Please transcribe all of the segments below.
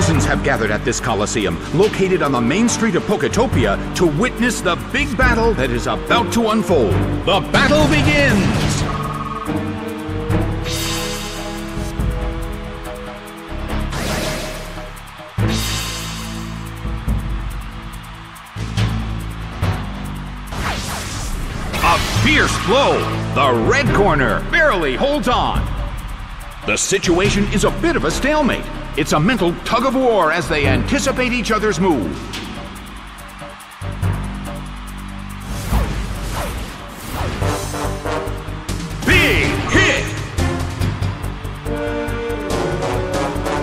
Thousands have gathered at this Colosseum, located on the main street of Poketopia, to witness the big battle that is about to unfold. The battle begins! A fierce blow! The red corner barely holds on. The situation is a bit of a stalemate. It's a mental tug-of-war as they anticipate each other's move. Big hit!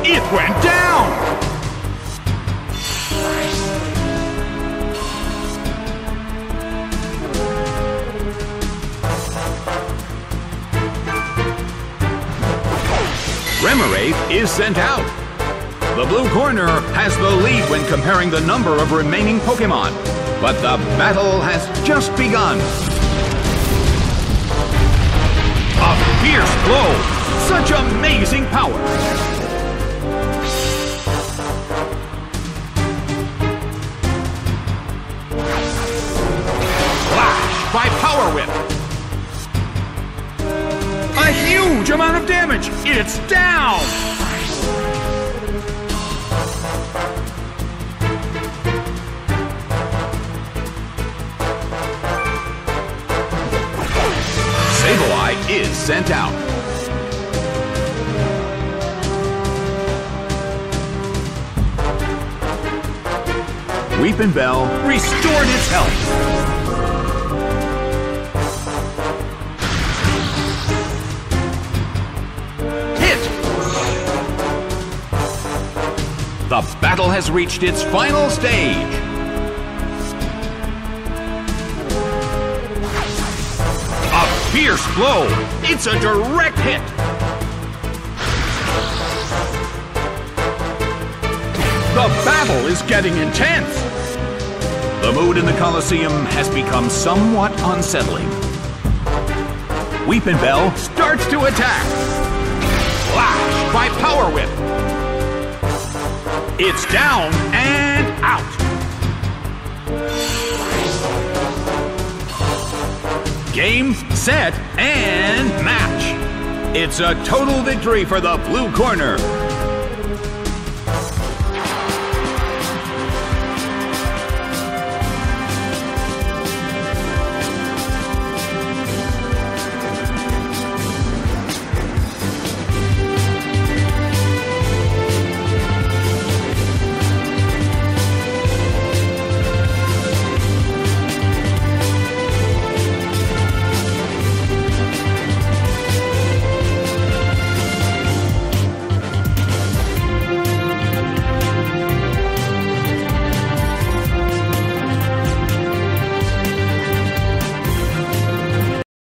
It went down! Remoraid is sent out. The blue corner has the lead when comparing the number of remaining Pokémon, but the battle has just begun. A fierce blow! Such amazing power! Flash by Power Whip! A huge amount of damage! It's down! Sableye is sent out. Weepinbell restored its health. Hit! The battle has reached its final stage. Fierce blow! It's a direct hit! The battle is getting intense! The mood in the Colosseum has become somewhat unsettling. Weepinbell starts to attack! Flash by Power Whip! It's down and out! Game, set, and match! It's a total victory for the blue corner.